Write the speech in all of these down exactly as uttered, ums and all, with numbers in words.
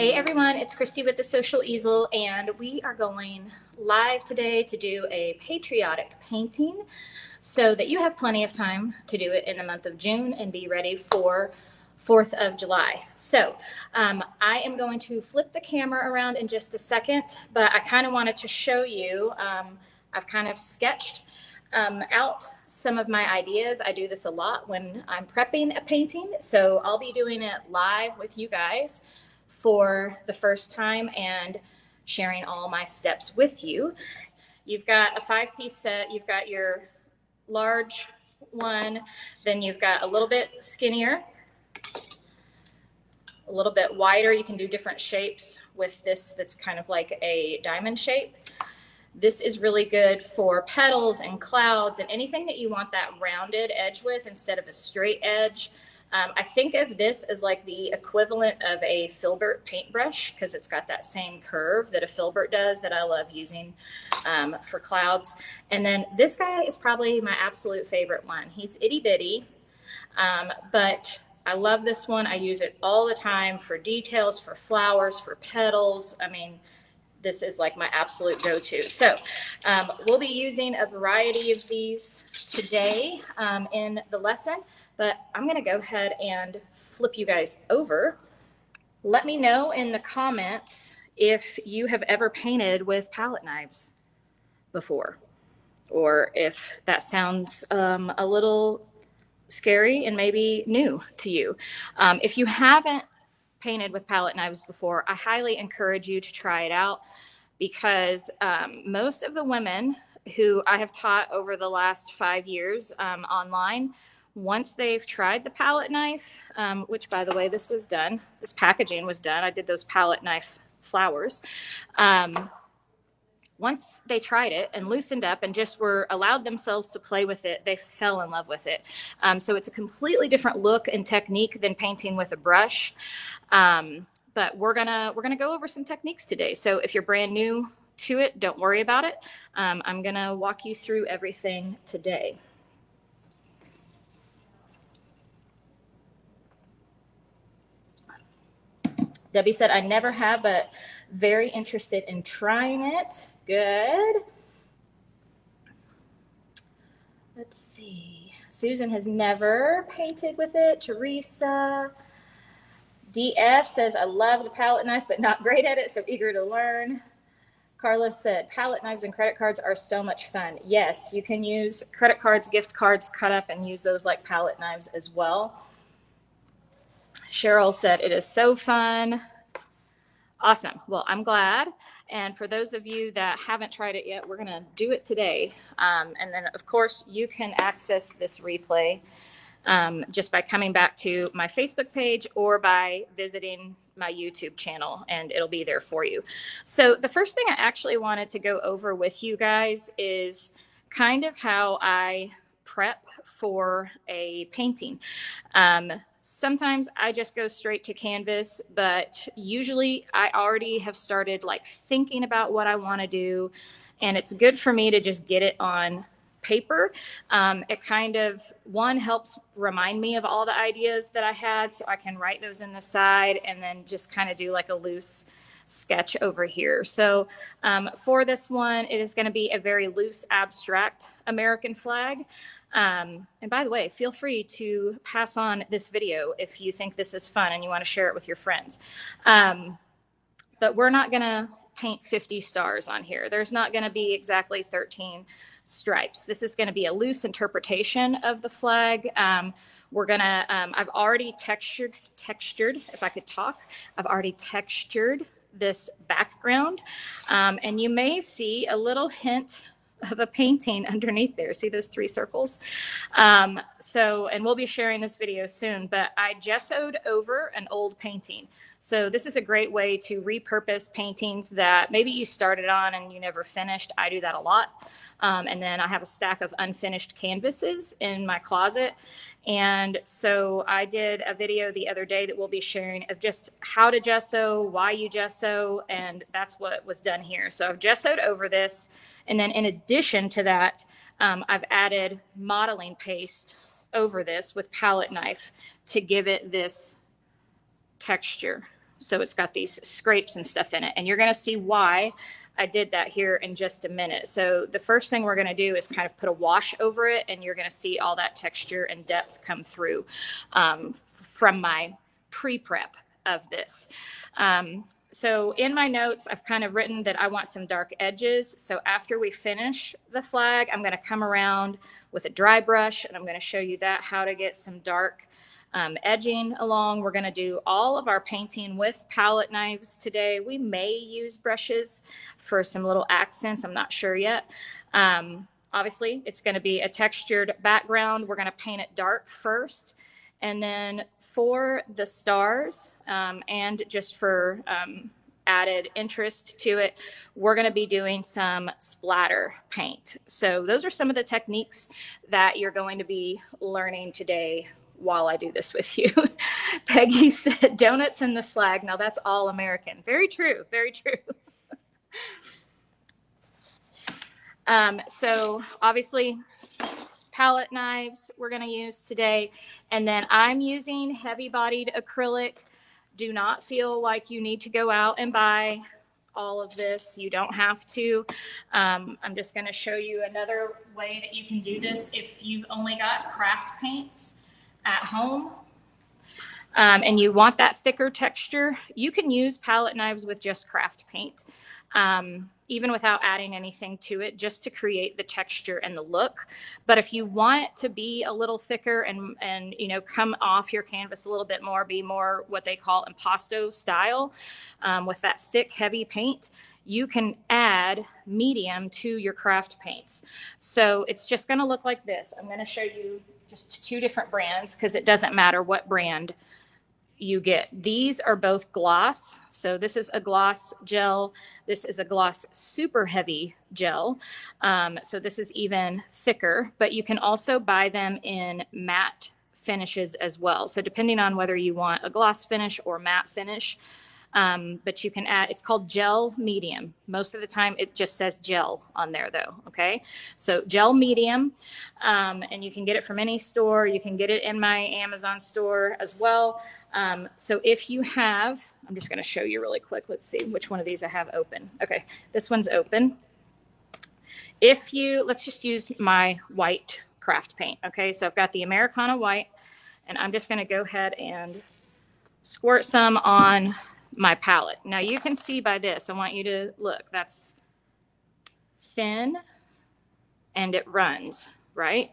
Hey everyone, it's Christie with the Social Easel, and we are going live today to do a patriotic painting so that you have plenty of time to do it in the month of June and be ready for fourth of July. So um, I am going to flip the camera around in just a second, but I kind of wanted to show you, um, I've kind of sketched um, out some of my ideas. I do this a lot when I'm prepping a painting, so I'll be doing it live with you guys for the first time and sharing all my steps with you. You've got a five piece set. You've got your large one, then you've got a little bit skinnier, a little bit wider. You can do different shapes with this. That's kind of like a diamond shape. This is really good for petals and clouds and anything that you want that rounded edge with instead of a straight edge. Um, I think of this as like the equivalent of a Filbert paintbrush because it's got that same curve that a Filbert does that I love using um, for clouds. And then this guy is probably my absolute favorite one. He's itty bitty, um, but I love this one. I use it all the time for details, for flowers, for petals. I mean, this is like my absolute go-to. So um, we'll be using a variety of these today um, in the lesson. But I'm gonna go ahead and flip you guys over. Let me know in the comments if you have ever painted with palette knives before, or if that sounds um, a little scary and maybe new to you. Um, if you haven't painted with palette knives before, I highly encourage you to try it out, because um, most of the women who I have taught over the last five years um, online, once they've tried the palette knife, um, which by the way, this was done, this packaging was done. I did those palette knife flowers. Um, once they tried it and loosened up and just were allowed themselves to play with it, they fell in love with it. Um, so it's a completely different look and technique than painting with a brush. Um, but we're gonna, we're gonna go over some techniques today. So if you're brand new to it, don't worry about it. Um, I'm gonna walk you through everything today. Debbie said, I never have, but very interested in trying it. Good. Let's see. Susan has never painted with it. Teresa. D F says, I love the palette knife, but not great at it, so eager to learn. Carla said, palette knives and credit cards are so much fun. Yes, you can use credit cards, gift cards, cut up, and use those like palette knives as well. Cheryl said, it is so fun. Awesome. Well, I'm glad. And for those of you that haven't tried it yet, we're going to do it today. Um, and then, of course, you can access this replay um, just by coming back to my Facebook page or by visiting my YouTube channel, and it'll be there for you. So the first thing I actually wanted to go over with you guys is kind of how I prep for a painting. Um, Sometimes I just go straight to canvas, but usually I already have started like thinking about what I want to do, and it's good for me to just get it on paper. Um, it kind of, one, helps remind me of all the ideas that I had, so I can write those in the side and then just kind of do like a loose sketch over here. So um, for this one, it is going to be a very loose abstract American flag. Um, and by the way, feel free to pass on this video if you think this is fun and you want to share it with your friends. Um, but we're not going to paint fifty stars on here. There's not going to be exactly thirteen stripes. This is going to be a loose interpretation of the flag. Um, we're going to, um, I've already textured, textured, if I could talk, I've already textured this background. Um, and you may see a little hint of a painting underneath there. See those three circles? Um, so, and we'll be sharing this video soon, but I gessoed over an old painting. So this is a great way to repurpose paintings that maybe you started on and you never finished. I do that a lot. Um, and then I have a stack of unfinished canvases in my closet. And so I did a video the other day that we'll be sharing of just how to gesso, why you gesso, and that's what was done here. So I've gessoed over this. And then in addition to that, um, I've added modeling paste over this with palette knife to give it this texture. So it's got these scrapes and stuff in it. And you're going to see why I did that here in just a minute. So the first thing we're going to do is kind of put a wash over it, and you're going to see all that texture and depth come through um, from my pre-prep of this. Um, so in my notes, I've kind of written that I want some dark edges. So after we finish the flag, I'm going to come around with a dry brush, and I'm going to show you that, how to get some dark Um, edging along. We're going to do all of our painting with palette knives today. We may use brushes for some little accents. I'm not sure yet. Um, obviously, it's going to be a textured background. We're going to paint it dark first. And then for the stars um, and just for um, added interest to it, we're going to be doing some splatter paint. So those are some of the techniques that you're going to be learning today while I do this with you. Peggy said, donuts in the flag. Now that's all American. Very true, very true. um, so obviously palette knives we're gonna use today. And then I'm using heavy bodied acrylic. Do not feel like you need to go out and buy all of this. You don't have to. Um, I'm just gonna show you another way that you can do this if you've only got craft paints at home um, and you want that thicker texture. You can use palette knives with just craft paint, um, even without adding anything to it, just to create the texture and the look. But if you want to be a little thicker and, and you know, come off your canvas a little bit more, be more what they call impasto style um, with that thick, heavy paint, you can add medium to your craft paints. So it's just going to look like this. I'm going to show you just two different brands, because it doesn't matter what brand you get. These are both gloss. So this is a gloss gel. This is a gloss super heavy gel. Um, so this is even thicker, but you can also buy them in matte finishes as well. So depending on whether you want a gloss finish or matte finish, um, but you can add, it's called gel medium. Most of the time it just says gel on there though. Okay. So gel medium, um, and you can get it from any store. You can get it in my Amazon store as well. Um, so if you have, I'm just going to show you really quick. Let's see which one of these I have open. Okay. This one's open. If you, let's just use my white craft paint. Okay. So I've got the Americana white, and I'm just going to go ahead and squirt some on my palette. Now you can see by this, I want you to look, that's thin and it runs, right?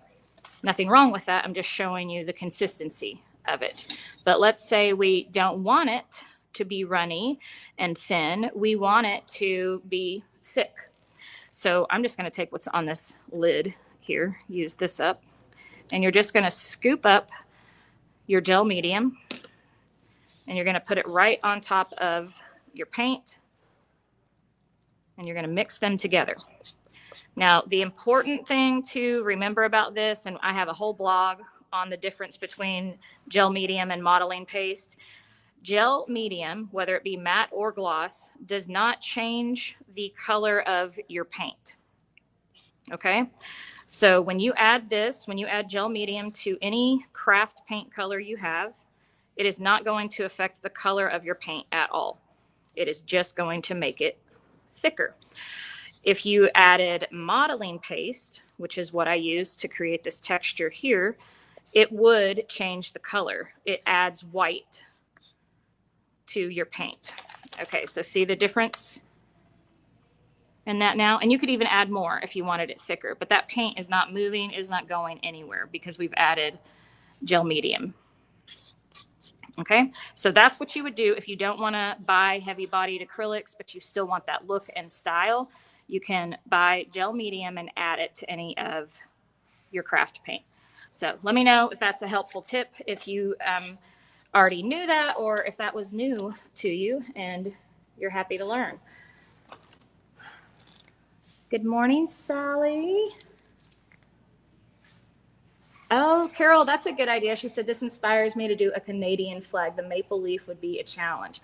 Nothing wrong with that. I'm just showing you the consistency of it. But let's say we don't want it to be runny and thin. We want it to be thick. So I'm just going to take what's on this lid here, use this up, and you're just going to scoop up your gel medium. And you're going to put it right on top of your paint, and you're going to mix them together. Now, the important thing to remember about this, and I have a whole blog on the difference between gel medium and modeling paste. Gel medium, whether it be matte or gloss, does not change the color of your paint. Okay? So when you add this, when you add gel medium to any craft paint color you have, it is not going to affect the color of your paint at all. It is just going to make it thicker. If you added modeling paste, which is what I used to create this texture here, it would change the color. It adds white to your paint. Okay, so see the difference in that now? And you could even add more if you wanted it thicker, but that paint is not moving, is not going anywhere because we've added gel medium. Okay, so that's what you would do if you don't want to buy heavy-bodied acrylics, but you still want that look and style. You can buy gel medium and add it to any of your craft paint. So let me know if that's a helpful tip, if you um, already knew that, or if that was new to you and you're happy to learn. Good morning, Sally. Oh, Carol, that's a good idea. She said, this inspires me to do a Canadian flag. The maple leaf would be a challenge.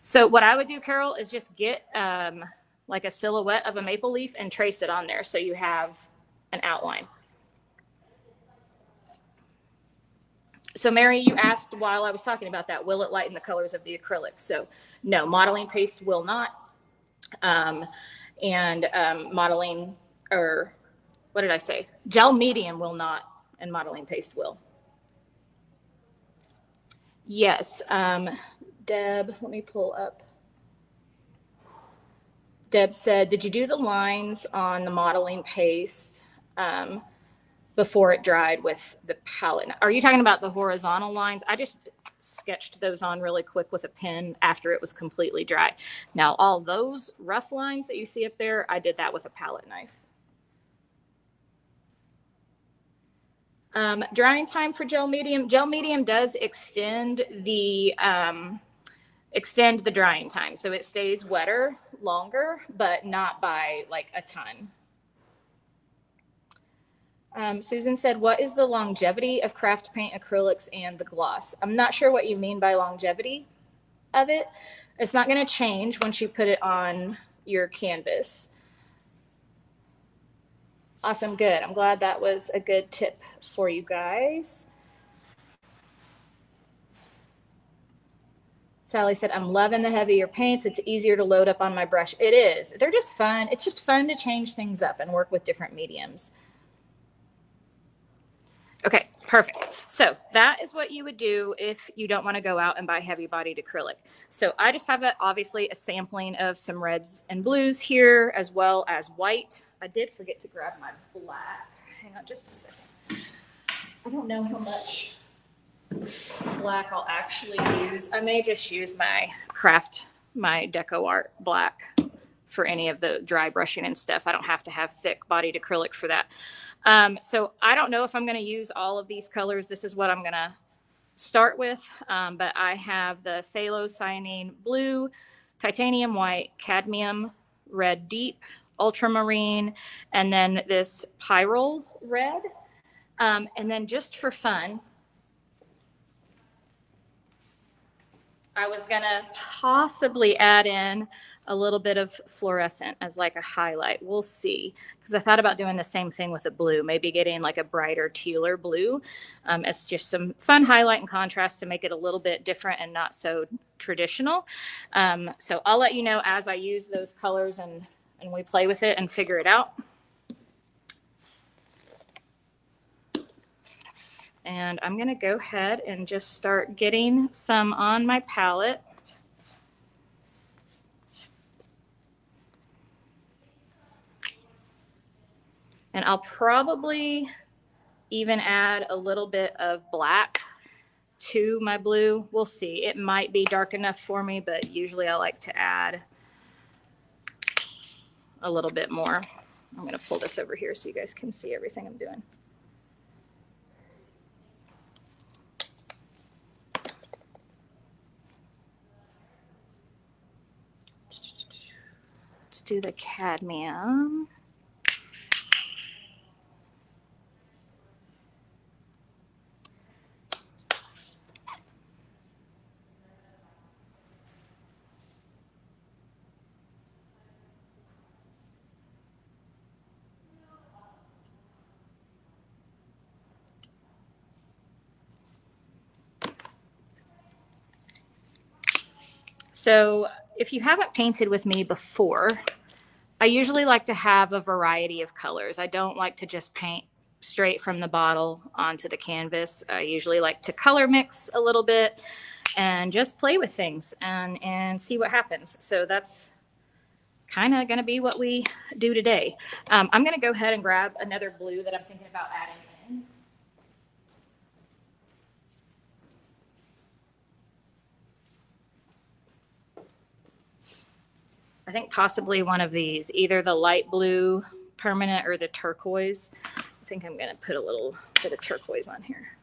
So what I would do, Carol, is just get um, like a silhouette of a maple leaf and trace it on there so you have an outline. So Mary, you asked while I was talking about that, will it lighten the colors of the acrylics? So no, modeling paste will not. Um, and um, modeling, or what did I say? Gel medium will not, and modeling paste will. Yes, um, Deb, let me pull up. Deb said, did you do the lines on the modeling paste um, before it dried with the palette? Are you talking about the horizontal lines? I just sketched those on really quick with a pen after it was completely dry. Now, all those rough lines that you see up there, I did that with a palette knife. Um, drying time for gel medium. Gel medium does extend the um, extend the drying time. So it stays wetter longer, but not by like a ton. Um, Susan said, what is the longevity of craft paint acrylics and the gloss? I'm not sure what you mean by longevity of it. It's not going to change once you put it on your canvas. Awesome. Good. I'm glad that was a good tip for you guys. Sally said, I'm loving the heavier paints. It's easier to load up on my brush. It is. They're just fun. It's just fun to change things up and work with different mediums. Okay, perfect. So that is what you would do if you don't want to go out and buy heavy bodied acrylic. So I just have a, obviously a sampling of some reds and blues here, as well as white. I did forget to grab my black. Hang on just a second. I don't know how much black I'll actually use. I may just use my craft, my DecoArt black for any of the dry brushing and stuff. I don't have to have thick bodied acrylic for that. Um, so I don't know if I'm going to use all of these colors. This is what I'm going to start with. Um, but I have the phthalocyanine blue, titanium white, cadmium red deep, ultramarine, and then this pyrrole red. Um, and then just for fun, I was gonna possibly add in a little bit of fluorescent as like a highlight. We'll see, because I thought about doing the same thing with a blue, maybe getting like a brighter tealer blue. Um, it's just some fun highlight and contrast to make it a little bit different and not so traditional. Um, so I'll let you know as I use those colors and and we play with it and figure it out. And I'm gonna go ahead and just start getting some on my palette. And I'll probably even add a little bit of black to my blue. We'll see, it might be dark enough for me, but usually I like to add a little bit more. I'm going to pull this over here so you guys can see everything I'm doing. Let's do the cadmium. So if you haven't painted with me before, I usually like to have a variety of colors. I don't like to just paint straight from the bottle onto the canvas. I usually like to color mix a little bit and just play with things and, and see what happens. So that's kind of going to be what we do today. Um, I'm going to go ahead and grab another blue that I'm thinking about adding in. I think possibly one of these, either the light blue permanent or the turquoise. I think I'm going to put a little bit of turquoise on here.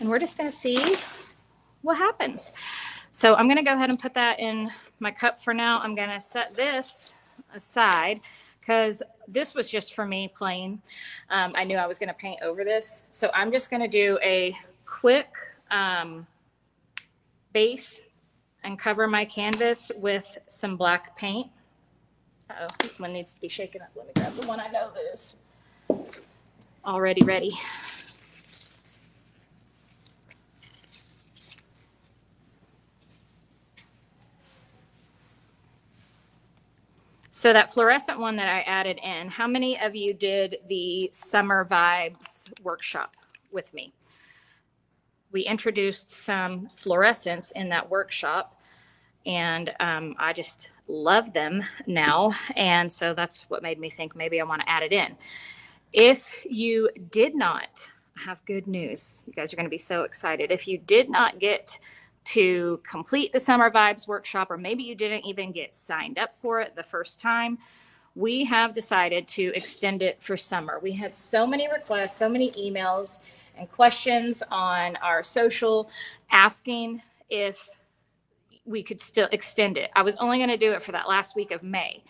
And we're just going to see what happens. So I'm going to go ahead and put that in my cup for now. I'm going to set this aside because this was just for me plain. Um, I knew I was going to paint over this. So I'm just going to do a quick um, base and cover my canvas with some black paint. Uh-oh, this one needs to be shaken up. Let me grab the one I know that is already ready. So that fluorescent one that I added in, how many of you did the Summer Vibes workshop with me? We introduced some fluorescents in that workshop, and um, I just love them now. And so that's what made me think maybe I want to add it in. If you did not, I have good news. You guys are going to be so excited. If you did not get to complete the Summer Vibes workshop, or maybe you didn't even get signed up for it the first time, we have decided to extend it for summer. We had so many requests, so many emails and questions on our social asking if we could still extend it. I was only going to do it for that last week of May,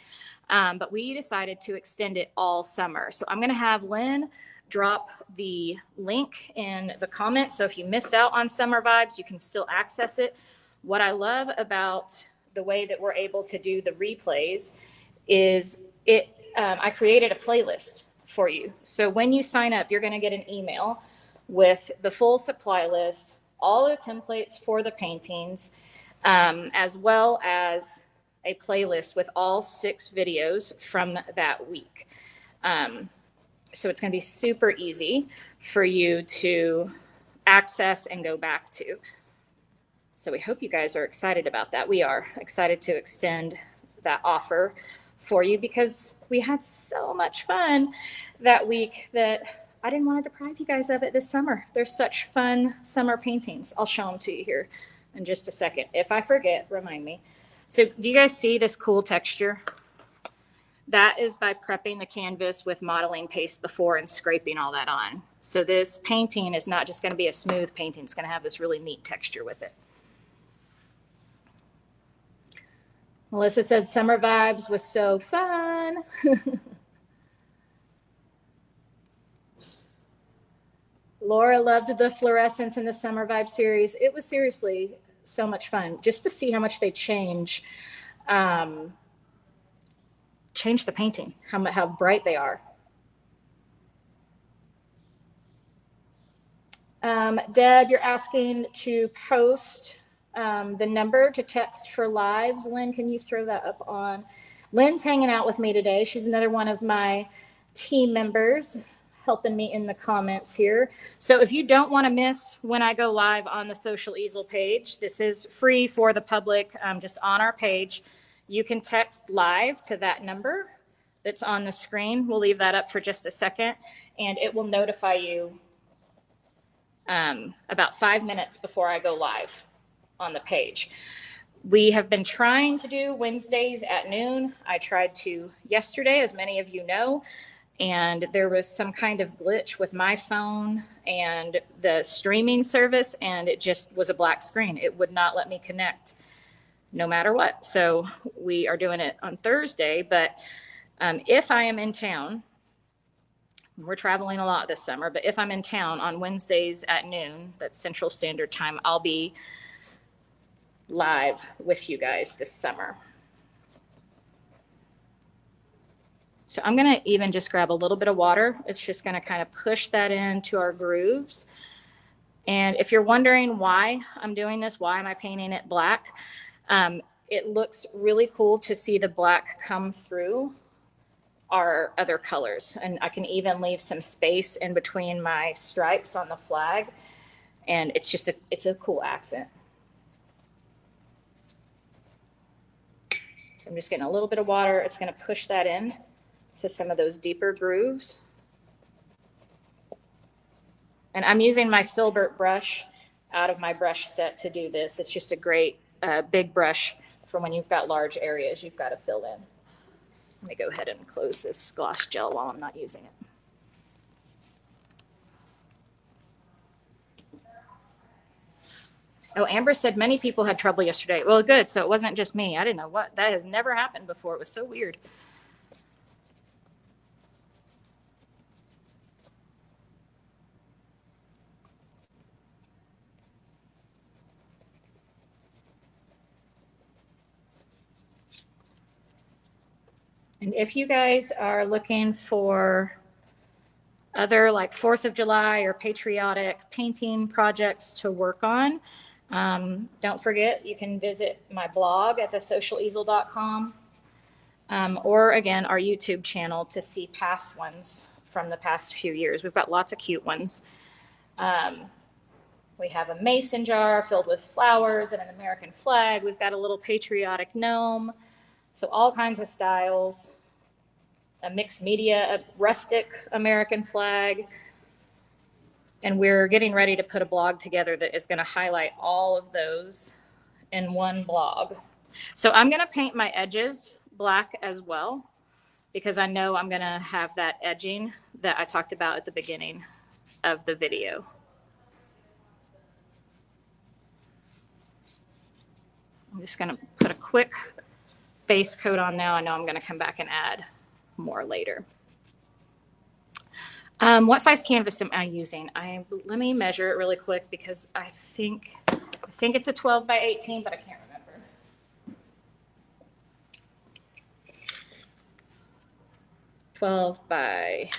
um, but we decided to extend it all summer. So I'm going to have Lynn drop the link in the comments. So if you missed out on Summer Vibes, you can still access it. What I love about the way that we're able to do the replays is it, um, I created a playlist for you. So when you sign up, you're going to get an email with the full supply list, all the templates for the paintings, um, as well as a playlist with all six videos from that week. Um, So it's going to be super easy for you to access and go back to. So we hope you guys are excited about that. We are excited to extend that offer for you because we had so much fun that week that I didn't want to deprive you guys of it this summer. There's such fun summer paintings. I'll show them to you here in just a second. If I forget, remind me. So do you guys see this cool texture? That is by prepping the canvas with modeling paste before and scraping all that on. So this painting is not just going to be a smooth painting. It's going to have this really neat texture with it. Melissa said Summer Vibes was so fun. Laura loved the fluorescence in the Summer Vibe series. It was seriously so much fun just to see how much they change. Um, change the painting, how, how bright they are. Um, Deb, you're asking to post um, the number to text for lives. Lynn, can you throw that up on? Lynn's hanging out with me today. She's another one of my team members helping me in the comments here. So if you don't want to miss when I go live on the Social Easel page, this is free for the public, um, just on our page. You can text live to that number that's on the screen. We'll leave that up for just a second, and it will notify you um, about five minutes before I go live on the page. We have been trying to do Wednesdays at noon. I tried to yesterday, as many of you know, and there was some kind of glitch with my phone and the streaming service, and it just was a black screen. It would not let me connect, no matter what. So we are doing it on Thursday, but um, if I am in town, we're traveling a lot this summer, but if I'm in town on Wednesdays at noon, that's Central Standard Time, I'll be live with you guys this summer. So I'm gonna even just grab a little bit of water. It's just gonna kind of push that into our grooves. And if you're wondering why I'm doing this, why am I painting it black? Um, it looks really cool to see the black come through our other colors. And I can even leave some space in between my stripes on the flag. And it's just a, it's a cool accent. So I'm just getting a little bit of water. It's going to push that in to some of those deeper grooves. And I'm using my Filbert brush out of my brush set to do this. It's just a great a big brush for when you've got large areas you've got to fill in. Let me go ahead and close this gloss gel while I'm not using it. Oh, Amber said many people had trouble yesterday. Well, good. So it wasn't just me. I didn't know what. That has never happened before. It was so weird. And if you guys are looking for other like fourth of July or patriotic painting projects to work on. Um, don't forget, you can visit my blog at the social easel dot com um, or again, our YouTube channel to see past ones from the past few years. We've got lots of cute ones. Um, we have a mason jar filled with flowers and an American flag. We've got a little patriotic gnome. So all kinds of styles, a mixed media, a rustic American flag. And we're getting ready to put a blog together that is going to highlight all of those in one blog. So I'm going to paint my edges black as well, because I know I'm going to have that edging that I talked about at the beginning of the video. I'm just going to put a quick base coat on now. I know I'm going to come back and add more later. Um, what size canvas am I using? I let me measure it really quick because I think I think it's a twelve by eighteen, but I can't remember. twelve by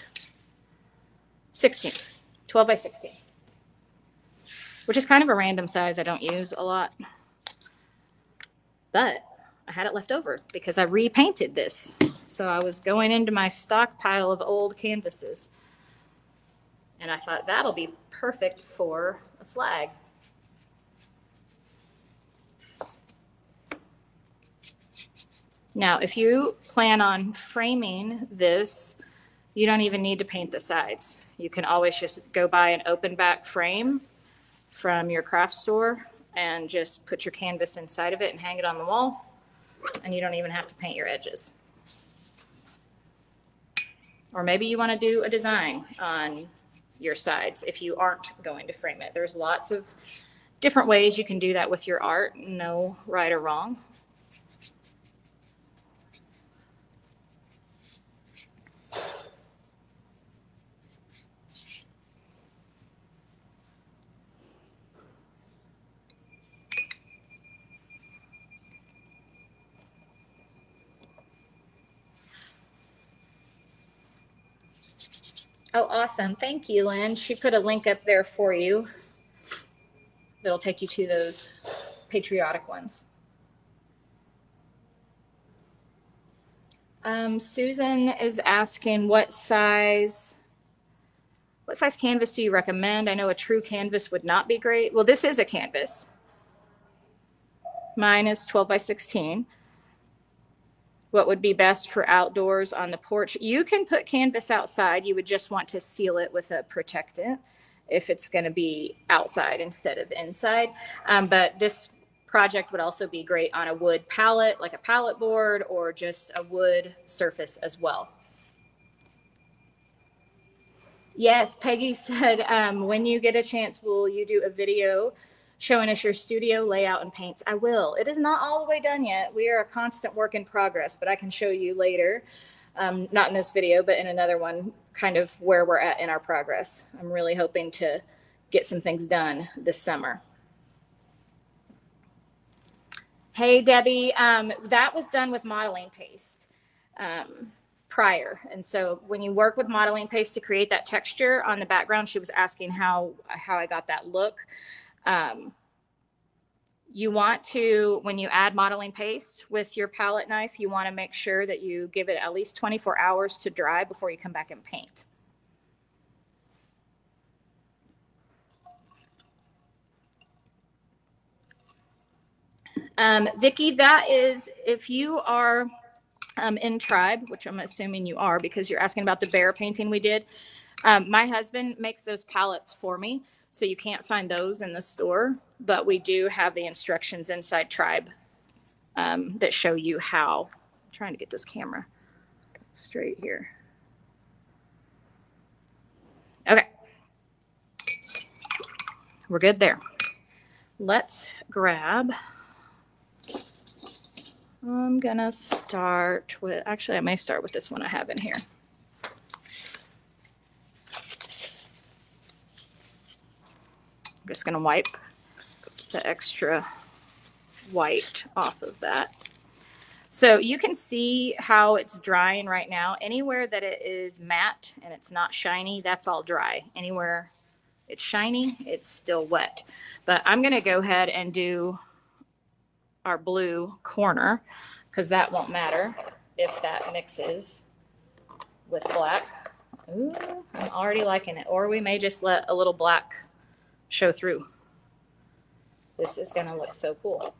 sixteen. twelve by sixteen, which is kind of a random size I don't use a lot, but I had it left over because I repainted this. So I was going into my stockpile of old canvases. And I thought that'll be perfect for a flag. Now, if you plan on framing this, you don't even need to paint the sides. You can always just go buy an open back frame from your craft store and just put your canvas inside of it and hang it on the wall. And you don't even have to paint your edges. Or maybe you want to do a design on your sides if you aren't going to frame it. There's lots of different ways you can do that with your art, no right or wrong. Oh, awesome. Thank you, Lynn. She put a link up there for you that'll take you to those patriotic ones. Um, Susan is asking what size, what size canvas do you recommend? I know a true canvas would not be great. Well, this is a canvas. Mine is twelve by sixteen. What would be best for outdoors on the porch? You can put canvas outside. You would just want to seal it with a protectant if it's going to be outside instead of inside. Um, but this project would also be great on a wood pallet, like a pallet board or just a wood surface as well. Yes, Peggy said, um, when you get a chance, will you do a video showing us your studio layout and paints? I will. It is not all the way done yet. We are a constant work in progress, but I can show you later, um, not in this video, but in another one, kind of where we're at in our progress. I'm really hoping to get some things done this summer. Hey, Debbie, um, that was done with modeling paste um, prior. And so when you work with modeling paste to create that texture on the background, she was asking how, how I got that look. Um, you want to, when you add modeling paste with your palette knife, you want to make sure that you give it at least twenty-four hours to dry before you come back and paint. Um, Vicky, that is, if you are um, in Tribe, which I'm assuming you are because you're asking about the bear painting we did, um, my husband makes those palettes for me. So you can't find those in the store, but we do have the instructions inside Tribe um, that show you how. I'm trying to get this camera straight here. Okay. We're good there. Let's grab. I'm going to start with, actually, I may start with this one I have in here. Just going to wipe the extra white off of that. So you can see how it's drying right now. Anywhere that it is matte and it's not shiny, that's all dry. Anywhere it's shiny, it's still wet. But I'm going to go ahead and do our blue corner because that won't matter if that mixes with black. Ooh, I'm already liking it. Or we may just let a little black show through. This is going to look so cool.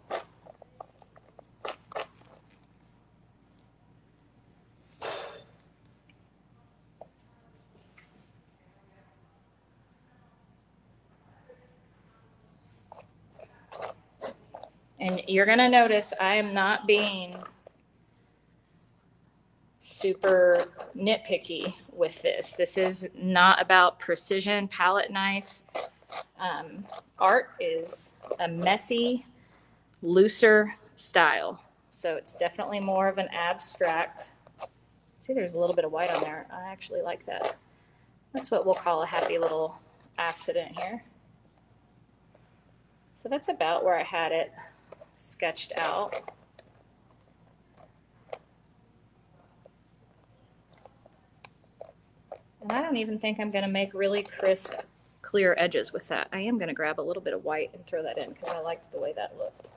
And you're going to notice I am not being super nitpicky with this. This is not about precision palette knife. Um, art is a messy, looser style. So it's definitely more of an abstract. See, there's a little bit of white on there. I actually like that. That's what we'll call a happy little accident here. So that's about where I had it sketched out. And I don't even think I'm going to make really crisp, clear edges with that. I am going to grab a little bit of white and throw that in because I liked the way that looked.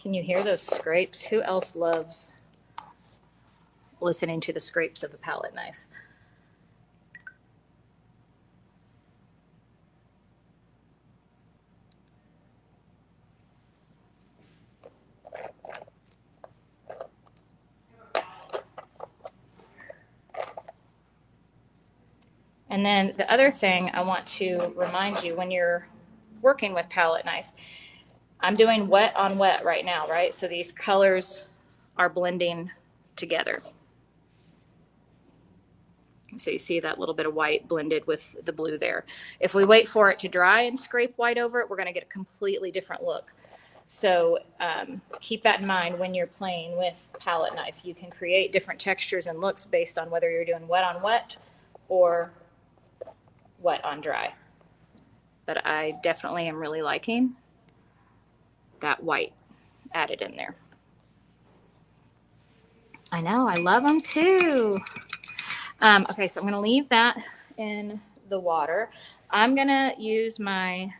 Can you hear those scrapes? Who else loves listening to the scrapes of a palette knife? And then the other thing I want to remind you when you're working with palette knife, I'm doing wet on wet right now, right? So these colors are blending together. So you see that little bit of white blended with the blue there. If we wait for it to dry and scrape white over it, we're going to get a completely different look. So um, keep that in mind when you're playing with palette knife. You can create different textures and looks based on whether you're doing wet on wet or wet on dry. But I definitely am really liking that white added in there. I know, I love them too. Um, okay, so I'm gonna leave that in the water. I'm gonna use my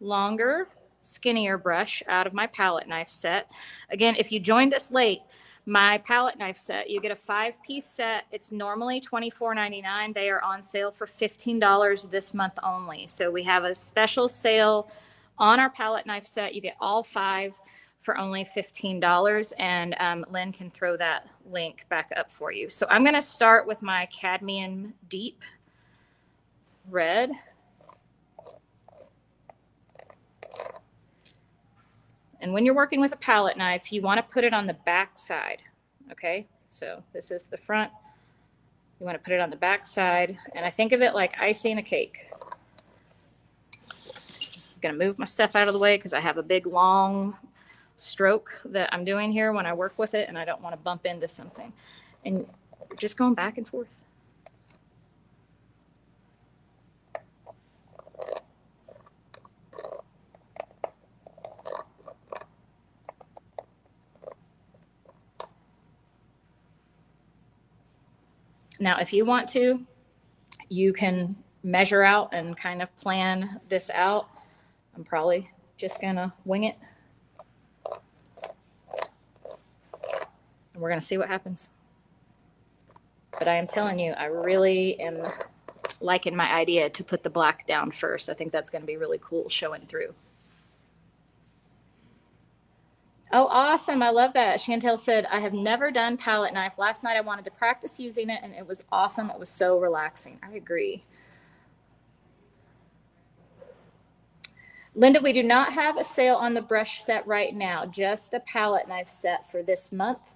longer, skinnier brush out of my palette knife set. Again, if you joined us late, my palette knife set, you get a five piece set. It's normally twenty-four ninety-nine. They are on sale for fifteen dollars this month only. So we have a special sale on our palette knife set. You get all five for only fifteen dollars, and um, Lynn can throw that link back up for you. So I'm going to start with my cadmium deep red. And when you're working with a palette knife, you want to put it on the back side. Okay, so this is the front. You want to put it on the back side, and I think of it like icing a cake. Going to move my stuff out of the way because I have a big long stroke that I'm doing here when I work with it, and I don't want to bump into something. And just going back and forth. Now, if you want to, you can measure out and kind of plan this out. I'm probably just gonna wing it. And we're gonna see what happens. But I am telling you, I really am liking my idea to put the black down first. I think that's gonna be really cool showing through. Oh, awesome, I love that. Chantel said, I have never done palette knife. Last night I wanted to practice using it and it was awesome, it was so relaxing. I agree. Linda, we do not have a sale on the brush set right now, just the palette knife set for this month.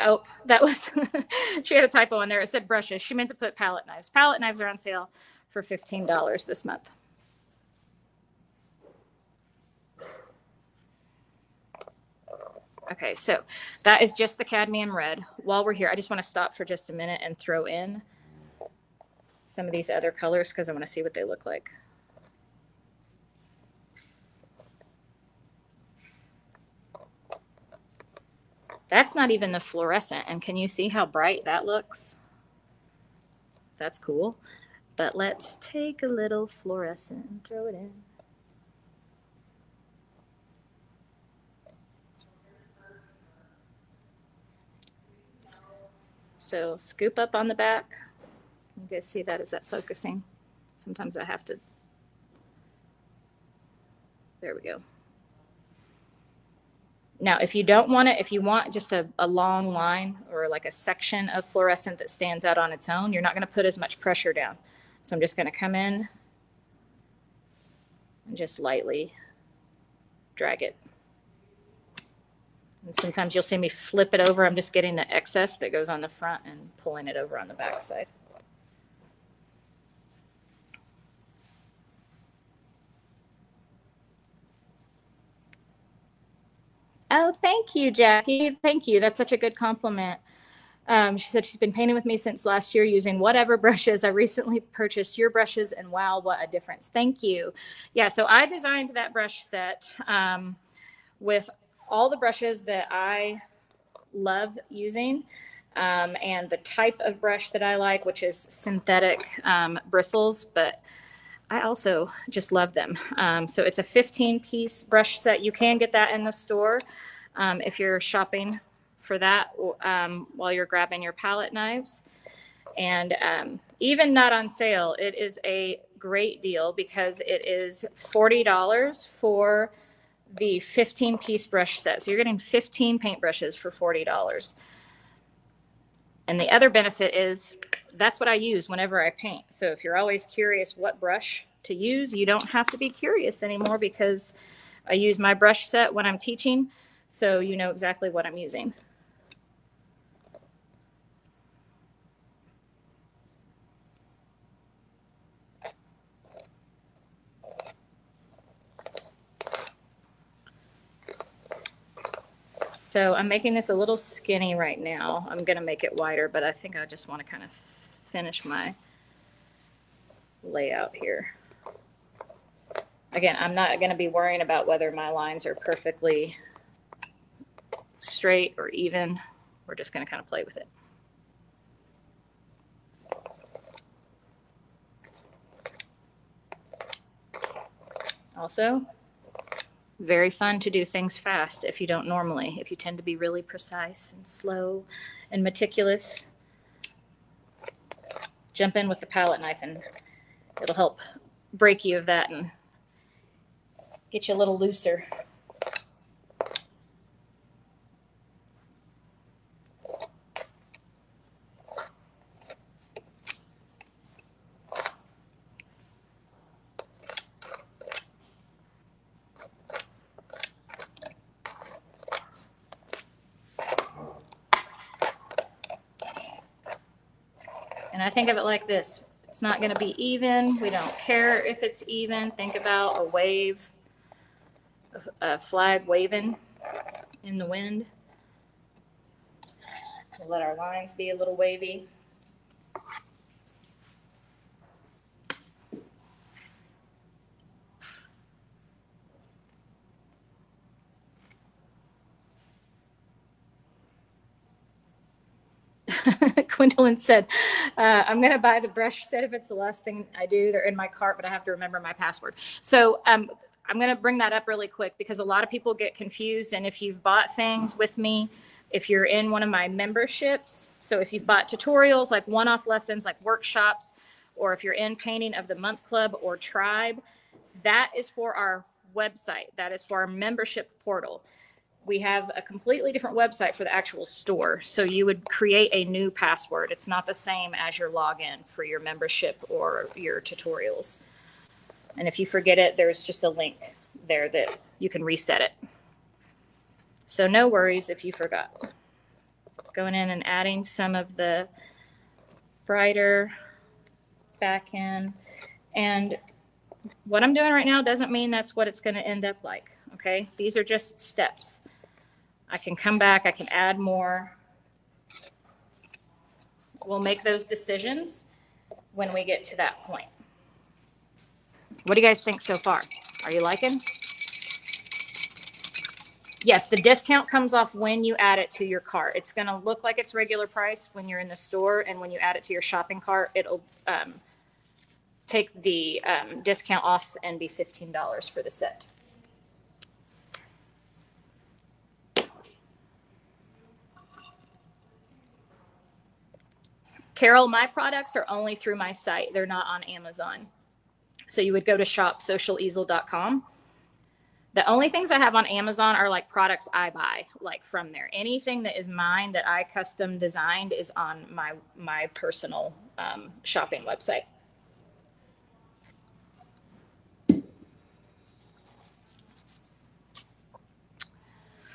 Oh, that was, she had a typo in there. It said brushes. She meant to put palette knives. Palette knives are on sale for fifteen dollars this month. Okay, so that is just the cadmium red. While we're here, I just want to stop for just a minute and throw in some of these other colors because I want to see what they look like. That's not even the fluorescent. And can you see how bright that looks? That's cool. But let's take a little fluorescent and throw it in. So scoop up on the back. You guys see that? Is that focusing? Sometimes I have to. There we go. Now, if you don't want it, if you want just a, a long line or like a section of fluorescent that stands out on its own, you're not going to put as much pressure down. So I'm just going to come in and just lightly drag it. And sometimes you'll see me flip it over. I'm just getting the excess that goes on the front and pulling it over on the back side. Oh, thank you, Jackie. Thank you. That's such a good compliment. Um, she said she's been painting with me since last year using whatever brushes. I recently purchased your brushes, and wow, what a difference. Thank you. Yeah, so I designed that brush set um, with all the brushes that I love using um, and the type of brush that I like, which is synthetic um, bristles, but I also just love them. Um, so it's a fifteen piece brush set. You can get that in the store um, if you're shopping for that um, while you're grabbing your palette knives. And um, even not on sale, it is a great deal because it is forty dollars for the fifteen piece brush set. So you're getting fifteen paintbrushes for forty dollars. And the other benefit is that's what I use whenever I paint. So if you're always curious what brush to use, you don't have to be curious anymore because I use my brush set when I'm teaching. So you know exactly what I'm using. So I'm making this a little skinny right now. I'm going to make it wider, but I think I just want to kind of finish my layout here. Again, I'm not going to be worrying about whether my lines are perfectly straight or even. We're just going to kind of play with it. Also, very fun to do things fast if you don't normally, if you tend to be really precise and slow and meticulous. Jump in with the palette knife and it'll help break you of that and get you a little looser. Think of it like this. It's not going to be even. We don't care if it's even. Think about a wave, a flag waving in the wind. We'll let our lines be a little wavy. Gwendolyn said, uh, I'm going to buy the brush set if it's the last thing I do. They're in my cart, but I have to remember my password. So um, I'm going to bring that up really quick because a lot of people get confused. And if you've bought things with me, if you're in one of my memberships, so if you've bought tutorials, like one-off lessons, like workshops, or if you're in Painting of the Month Club or Tribe, that is for our website. That is for our membership portal. We have a completely different website for the actual store. So you would create a new password. It's not the same as your login for your membership or your tutorials. And if you forget it, there's just a link there that you can reset it. So no worries if you forgot. going in and adding some of the brighter back in. And what I'm doing right now doesn't mean that's what it's going to end up like. Okay, these are just steps. I can come back, I can add more. We'll make those decisions when we get to that point. What do you guys think so far? Are you liking? Yes, the discount comes off when you add it to your cart. It's going to look like it's regular price when you're in the store, and when you add it to your shopping cart, it'll um, take the um, discount off and be fifteen dollars for the set. Carol, my products are only through my site. They're not on Amazon. So you would go to shop social easel dot com. The only things I have on Amazon are like products I buy, like from there. Anything that is mine that I custom designed is on my, my personal um, shopping website.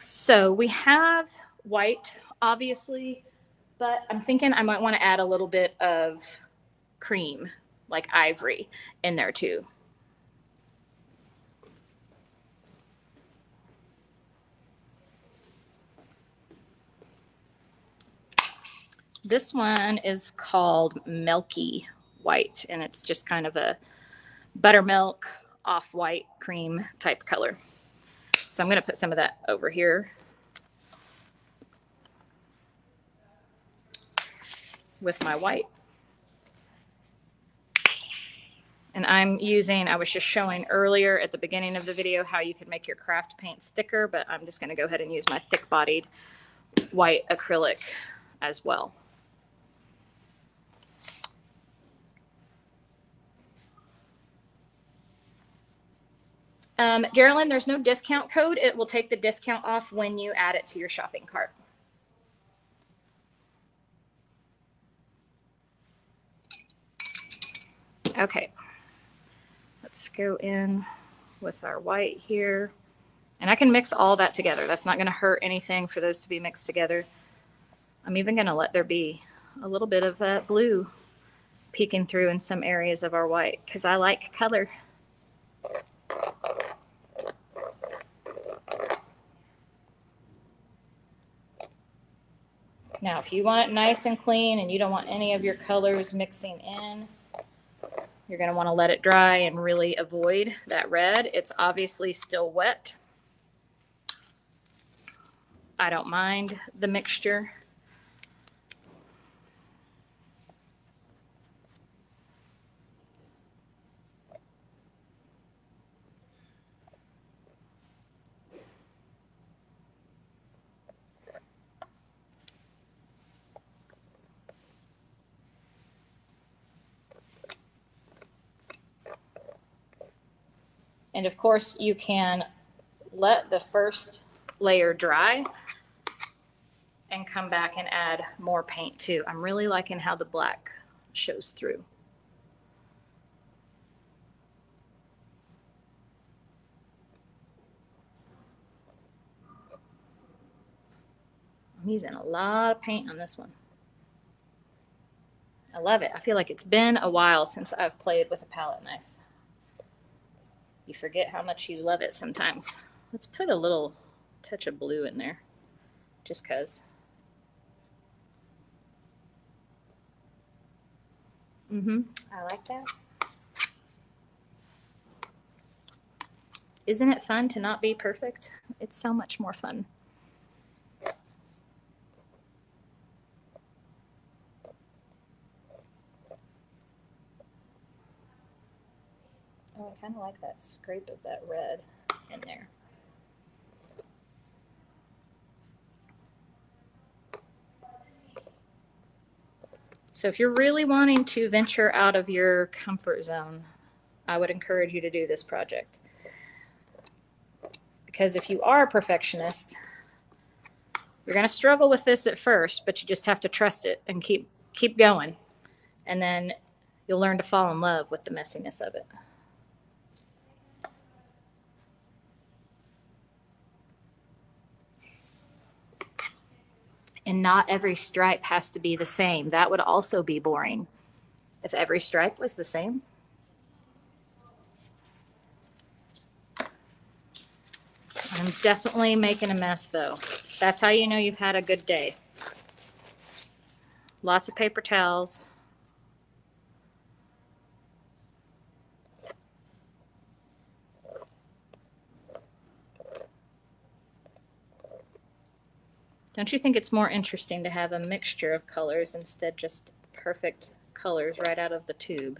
So we have white, obviously. But I'm thinking I might want to add a little bit of cream, like ivory, in there too. This one is called Milky White, and it's just kind of a buttermilk, off-white cream type color. So I'm going to put some of that over here with my white. And I'm using, I was just showing earlier at the beginning of the video how you can make your craft paints thicker, but I'm just gonna go ahead and use my thick bodied white acrylic as well. Um, Geraldine, there's no discount code. It will take the discount off when you add it to your shopping cart. Okay, let's go in with our white here. And I can mix all that together. That's not going to hurt anything for those to be mixed together. I'm even going to let there be a little bit of uh, blue peeking through in some areas of our white because I like color. Now, if you want it nice and clean and you don't want any of your colors mixing in, you're going to want to let it dry and really avoid that red. It's obviously still wet. I don't mind the mixture. And of course, you can let the first layer dry and come back and add more paint too. I'm really liking how the black shows through. I'm using a lot of paint on this one. I love it. I feel like it's been a while since I've played with a palette knife. You forget how much you love it sometimes. Let's put a little touch of blue in there, just because. Mm-hmm. I like that. Isn't it fun to not be perfect? It's so much more fun. I kind of like that scrape of that red in there. So if you're really wanting to venture out of your comfort zone, I would encourage you to do this project. Because if you are a perfectionist, you're going to struggle with this at first, but you just have to trust it and keep, keep going. And then you'll learn to fall in love with the messiness of it. and not every stripe has to be the same. That would also be boring if every stripe was the same. I'm definitely making a mess though. That's how you know you've had a good day. Lots of paper towels. Don't you think it's more interesting to have a mixture of colors instead just perfect colors right out of the tube?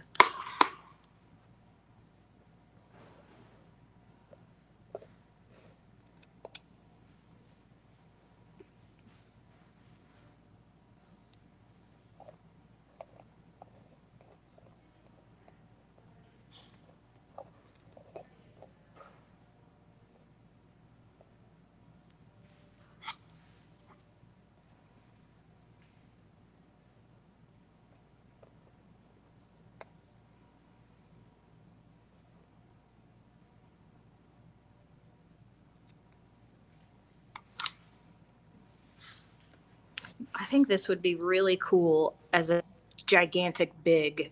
I think this would be really cool as a gigantic, big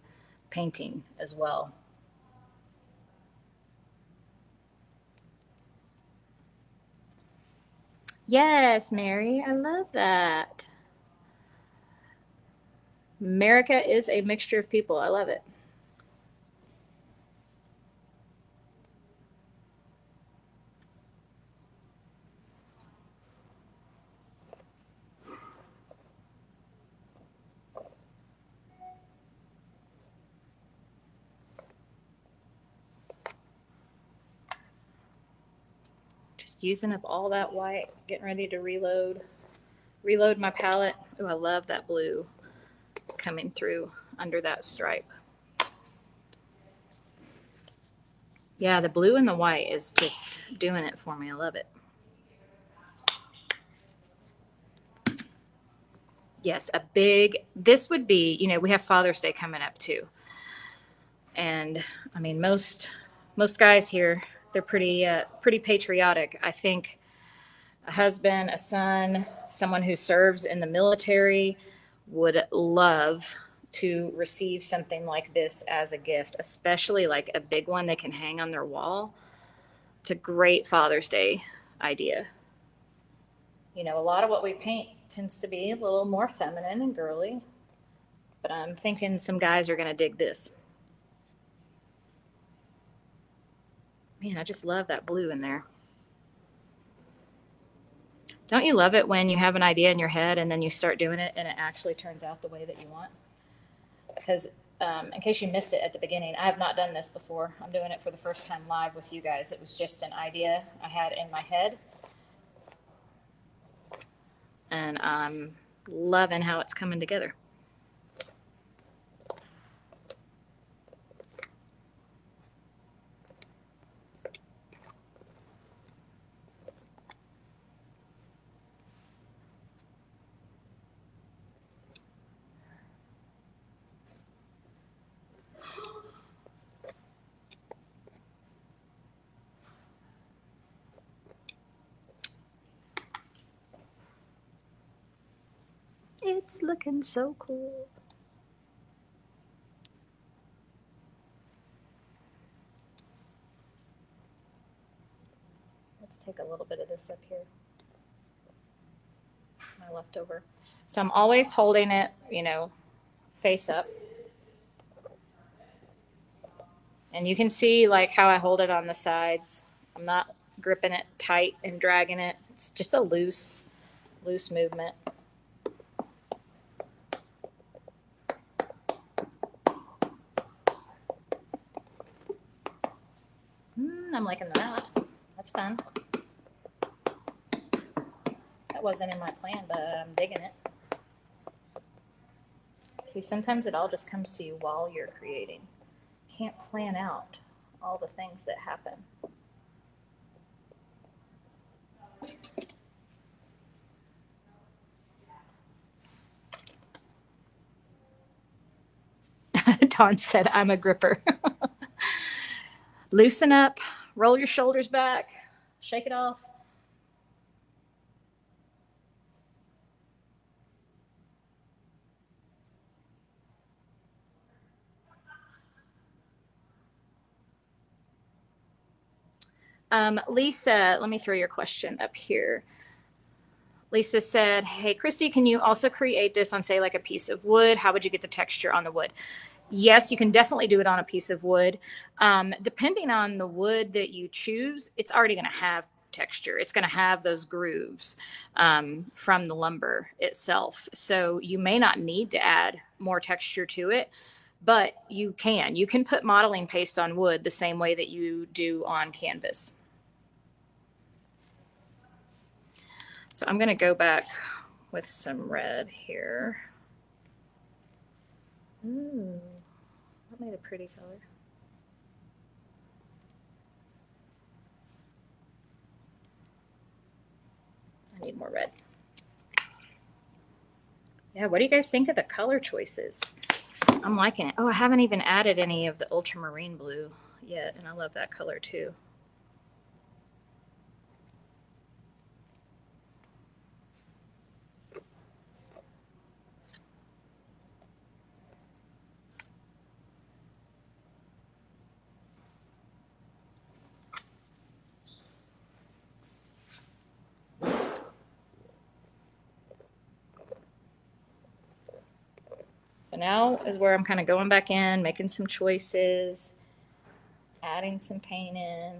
painting as well. Yes, Mary, I love that. America is a mixture of people. I love it. Using up all that white, getting ready to reload, reload my palette. Oh, I love that blue coming through under that stripe. Yeah, the blue and the white is just doing it for me. I love it. Yes, a big, this would be, you know, we have Father's Day coming up too. And I mean, most, most guys here, they're pretty, uh, pretty patriotic. I think a husband, a son, someone who serves in the military would love to receive something like this as a gift, especially like a big one they can hang on their wall. It's a great Father's Day idea. You know, a lot of what we paint tends to be a little more feminine and girly, but I'm thinking some guys are going to dig this. Man, I just love that blue in there. Don't you love it when you have an idea in your head and then you start doing it and it actually turns out the way that you want? Because um, in case you missed it at the beginning, I have not done this before. I'm doing it for the first time live with you guys. It was just an idea I had in my head. And I'm loving how it's coming together. It's looking so cool. Let's take a little bit of this up here. My leftover. So I'm always holding it, you know, face up. And you can see like how I hold it on the sides. I'm not gripping it tight and dragging it. It's just a loose, loose movement. I'm liking that. That's fun. That wasn't in my plan, but I'm digging it. See, sometimes it all just comes to you while you're creating. You can't plan out all the things that happen. Dawn said, I'm a gripper. Loosen up. Roll your shoulders back, shake it off. Um, Lisa, let me throw your question up here. Lisa said, hey, Christie, can you also create this on, say, like a piece of wood? How would you get the texture on the wood? Yes, you can definitely do it on a piece of wood. Um, depending on the wood that you choose, it's already going to have texture. It's going to have those grooves um, from the lumber itself. So you may not need to add more texture to it, but you can. You can put modeling paste on wood the same way that you do on canvas. So I'm going to go back with some red here. Ooh, that made a pretty color. I need more red. Yeah, what do you guys think of the color choices? I'm liking it. Oh, I haven't even added any of the ultramarine blue yet, and I love that color too. So now is where I'm kind of going back in, making some choices, adding some paint in.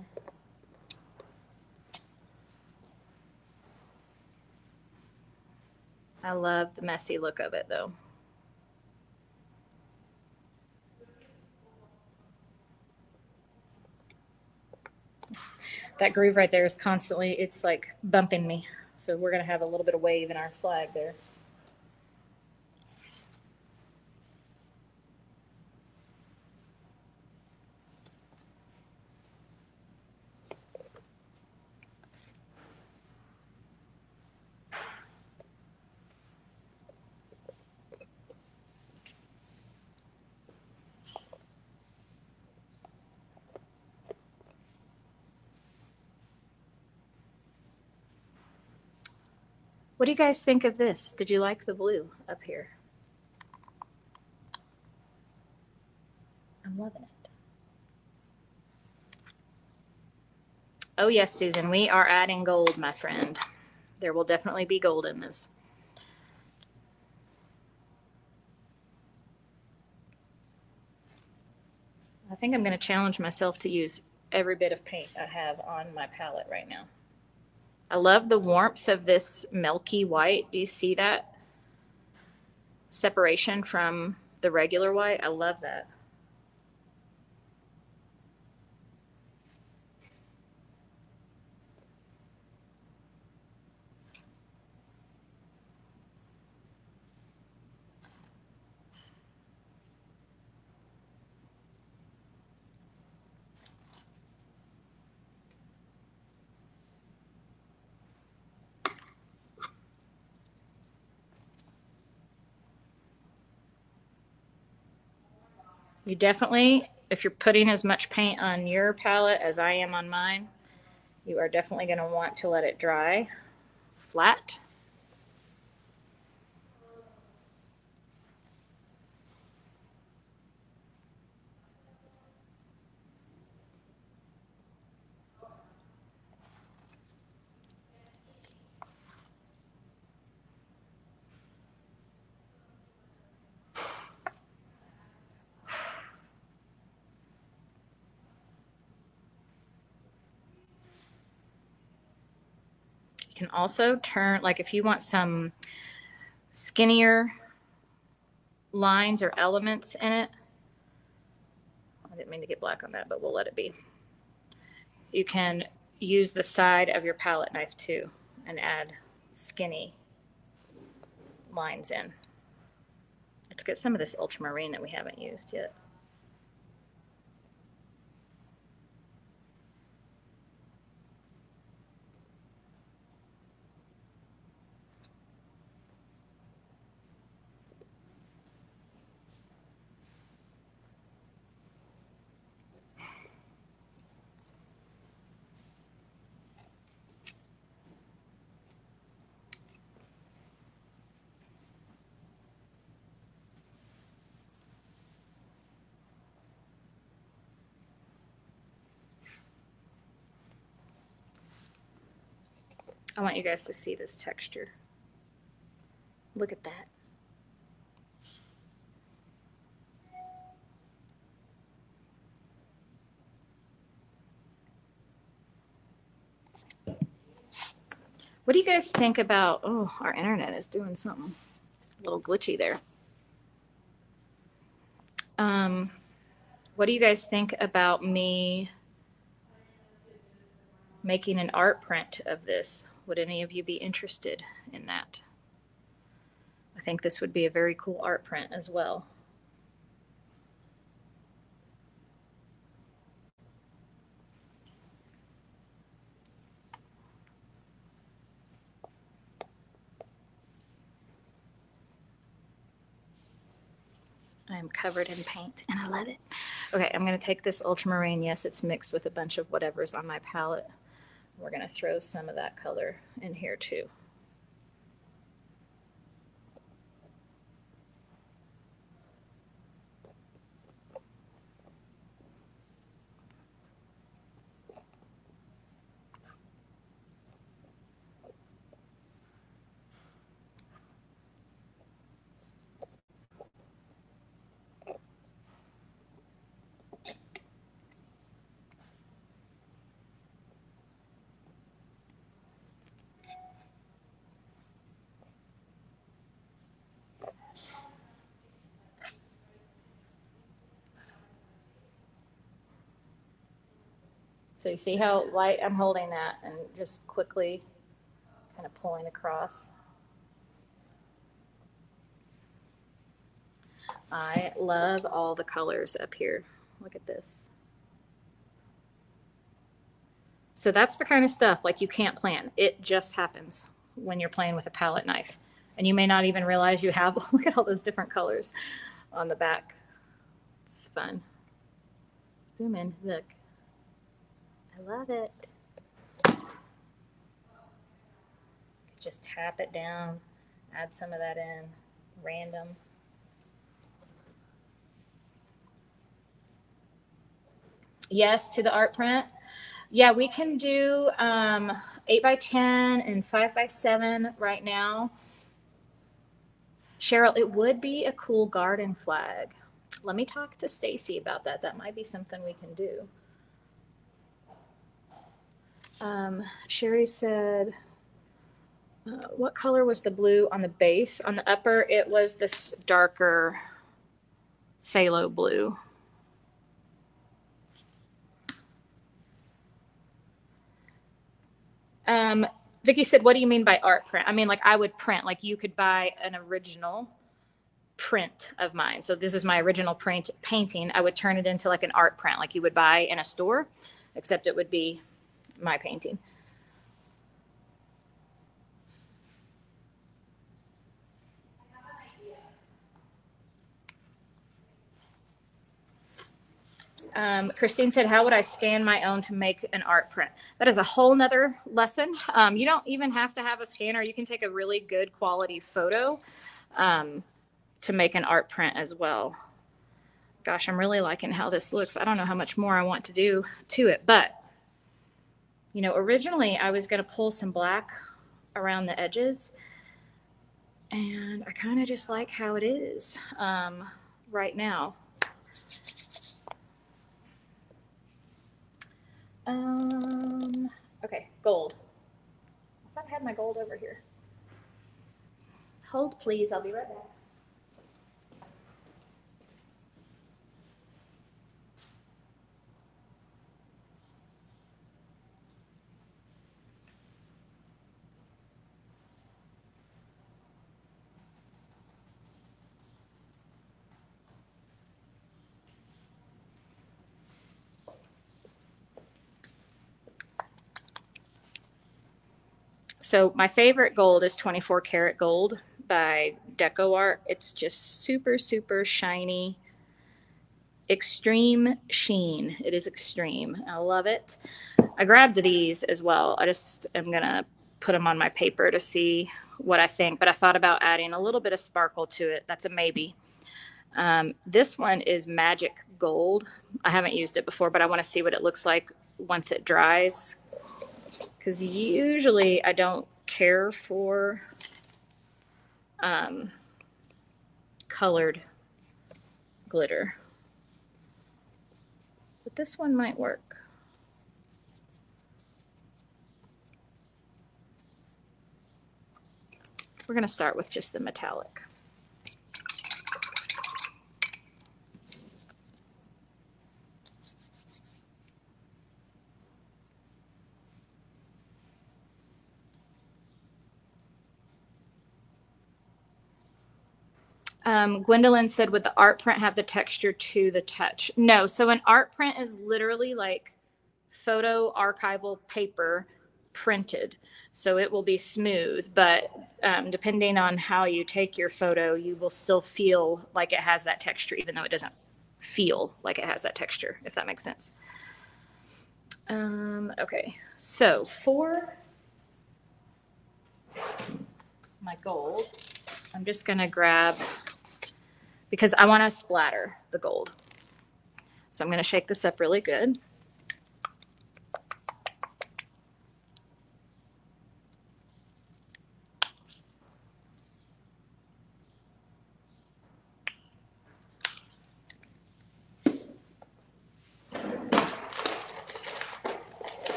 I love the messy look of it though. That groove right there is constantly, it's like bumping me. So we're gonna have a little bit of wave in our flag there. What do you guys think of this? Did you like the blue up here? I'm loving it. Oh yes, Susan, we are adding gold, my friend. There will definitely be gold in this. I think I'm going to challenge myself to use every bit of paint I have on my palette right now. I love the warmth of this milky white. Do you see that separation from the regular white? I love that. You definitely, if you're putting as much paint on your palette as I am on mine, you are definitely going to want to let it dry flat. Can also turn, like if you want some skinnier lines or elements in it, I didn't mean to get black on that, but we'll let it be. You can use the side of your palette knife too and add skinny lines in. Let's get some of this ultramarine that we haven't used yet. I want you guys to see this texture. Look at that. What do you guys think about, oh, our internet is doing something a little glitchy there. Um, what do you guys think about me making an art print of this? Would any of you be interested in that? I think this would be a very cool art print as well. I'm covered in paint and I love it. Okay, I'm gonna take this ultramarine. Yes, it's mixed with a bunch of whatever's on my palette. We're gonna throw some of that color in here too. So you see how light I'm holding that and just quickly kind of pulling across. I love all the colors up here. Look at this. So that's the kind of stuff like you can't plan. It just happens when you're playing with a palette knife. And you may not even realize you have, look at all those different colors on the back. It's fun. Zoom in, look. I love it. Just tap it down, add some of that in, random. Yes, to the art print. Yeah, we can do um, eight by ten and five by seven right now. Cheryl, it would be a cool garden flag. Let me talk to Stacy about that. That might be something we can do. Um, Sherry said, uh, what color was the blue on the base? On the upper, it was this darker phthalo blue. Um, Vicky said, what do you mean by art print? I mean, like I would print, like you could buy an original print of mine. So this is my original print painting. I would turn it into like an art print, like you would buy in a store, except it would be my painting. Um, Christine said, how would I scan my own to make an art print? That is a whole nother lesson. Um, you don't even have to have a scanner. You can take a really good quality photo um, to make an art print as well. Gosh, I'm really liking how this looks. I don't know how much more I want to do to it, but you know, originally I was going to pull some black around the edges and I kind of just like how it is um, right now. Um, okay, gold. I thought I had my gold over here. Hold please, I'll be right back. So my favorite gold is twenty-four karat gold by DecoArt. It's just super, super shiny, extreme sheen. It is extreme. I love it. I grabbed these as well. I just am going to put them on my paper to see what I think. But I thought about adding a little bit of sparkle to it. That's a maybe. Um, this one is magic gold. I haven't used it before, but I want to see what it looks like once it dries. because usually I don't care for um, colored glitter. But this one might work. We're going to start with just the metallic. Um, Gwendolyn said, would the art print have the texture to the touch? No. So an art print is literally like photo archival paper printed. So it will be smooth, but um, depending on how you take your photo, you will still feel like it has that texture, even though it doesn't feel like it has that texture, if that makes sense. Um, okay. So for my gold, I'm just going to grab, because I want to splatter the gold. So I'm going to shake this up really good.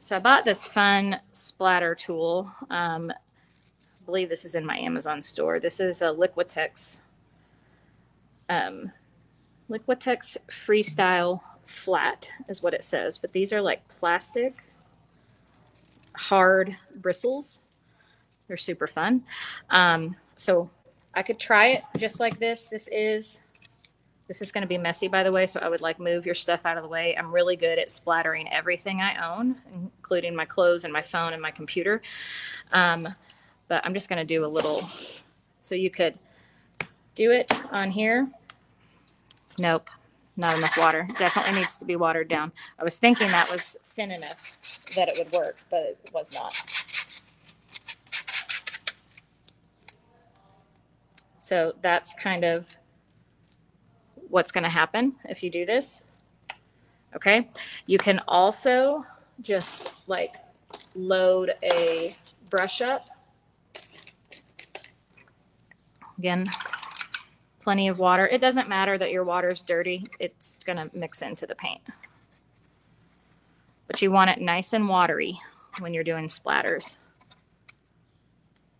So I bought this fun splatter tool. Um, I believe this is in my Amazon store. This is a Liquitex, um, Liquitex Freestyle Flat is what it says. But these are like plastic, hard bristles. They're super fun. Um, so I could try it just like this. This is, this is going to be messy, by the way. So I would like move your stuff out of the way. I'm really good at splattering everything I own, including my clothes and my phone and my computer. Um, But I'm just going to do a little, so you could do it on here. Nope, not enough water. Definitely needs to be watered down. I was thinking that was thin enough that it would work, but it was not. So that's kind of what's going to happen if you do this. Okay. You can also just like load a brush up. Again, plenty of water. It doesn't matter that your water's dirty. It's going to mix into the paint. But you want it nice and watery when you're doing splatters.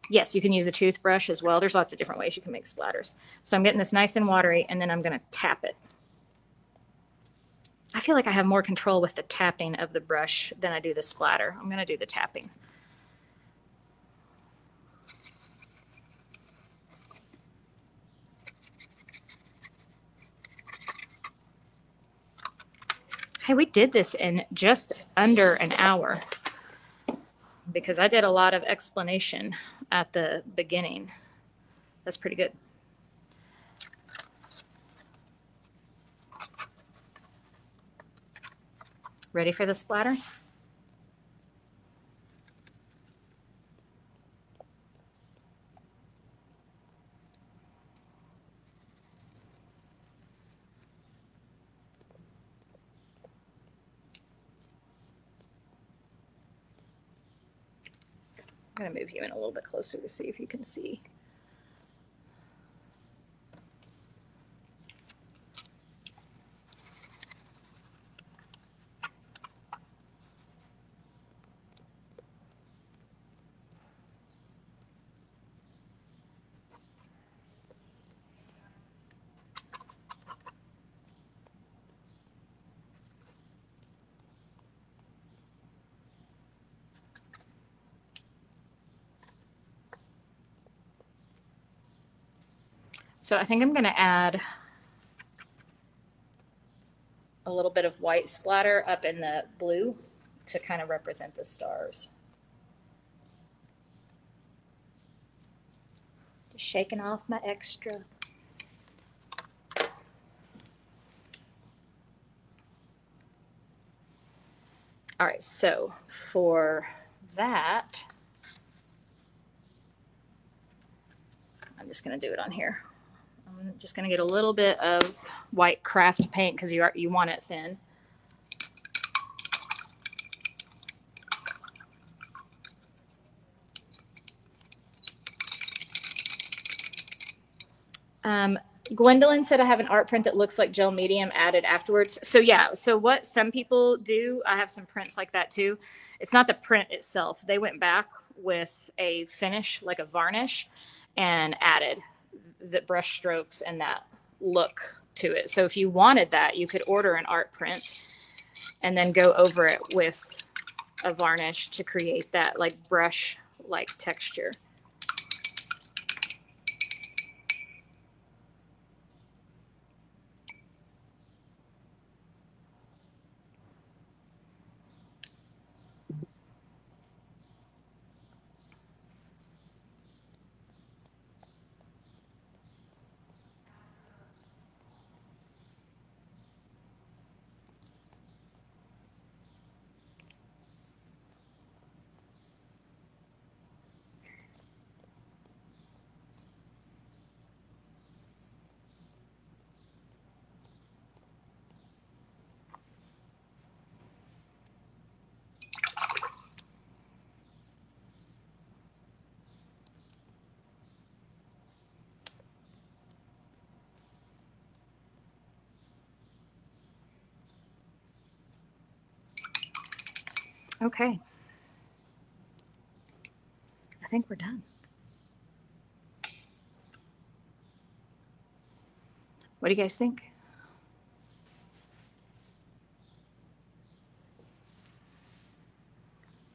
Yes, you can use a toothbrush as well. There's lots of different ways you can make splatters. So I'm getting this nice and watery, and then I'm going to tap it. I feel like I have more control with the tapping of the brush than I do the splatter. I'm going to do the tapping. Hey, we did this in just under an hour because I did a lot of explanation at the beginning. That's pretty good. Ready for the splatter? I'm going to move you in a little bit closer to see if you can see. So I think I'm going to add a little bit of white splatter up in the blue to kind of represent the stars. Just shaking off my extra. All right, so for that, I'm just going to do it on here. I'm just going to get a little bit of white craft paint because you, you want it thin. Um, Gwendolyn said, I have an art print that looks like gel medium added afterwards. So yeah, so what some people do, I have some prints like that too. It's not the print itself. They went back with a finish, like a varnish, and added the brush strokes and that look to it. So if you wanted that, you could order an art print and then go over it with a varnish to create that like brush like texture. Okay, I think we're done. What do you guys think?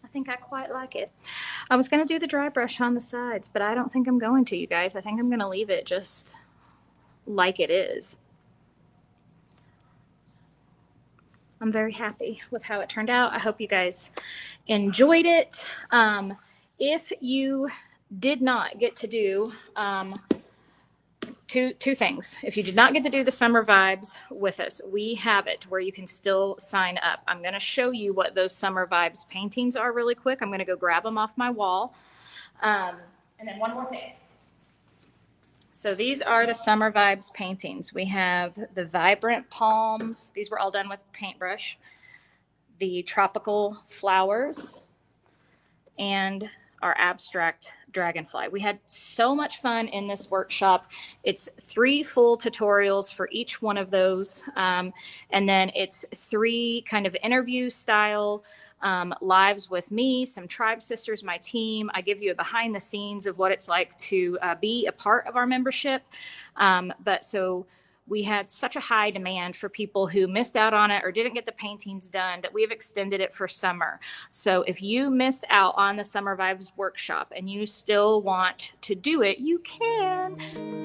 I think I quite like it. I was gonna do the dry brush on the sides, but I don't think I'm going to, you guys. I think I'm gonna leave it just like it is. I'm very happy with how it turned out. I hope you guys enjoyed it. Um, if you did not get to do um, two, two things, if you did not get to do the Summer Vibes with us, we have it where you can still sign up. I'm going to show you what those Summer Vibes paintings are really quick. I'm going to go grab them off my wall. Um, and then one more thing. So these are the Summer Vibes paintings. We have the Vibrant Palms. These were all done with paintbrush. The Tropical Flowers and our Abstract Dragonfly. We had so much fun in this workshop. It's three full tutorials for each one of those. Um, and then it's three kind of interview style Um, lives with me, some tribe sisters, my team. I give you a behind the scenes of what it's like to uh, be a part of our membership. Um, but so we had such a high demand for people who missed out on it or didn't get the paintings done that we've extended it for summer. So if you missed out on the Summer Vibes workshop and you still want to do it, you can.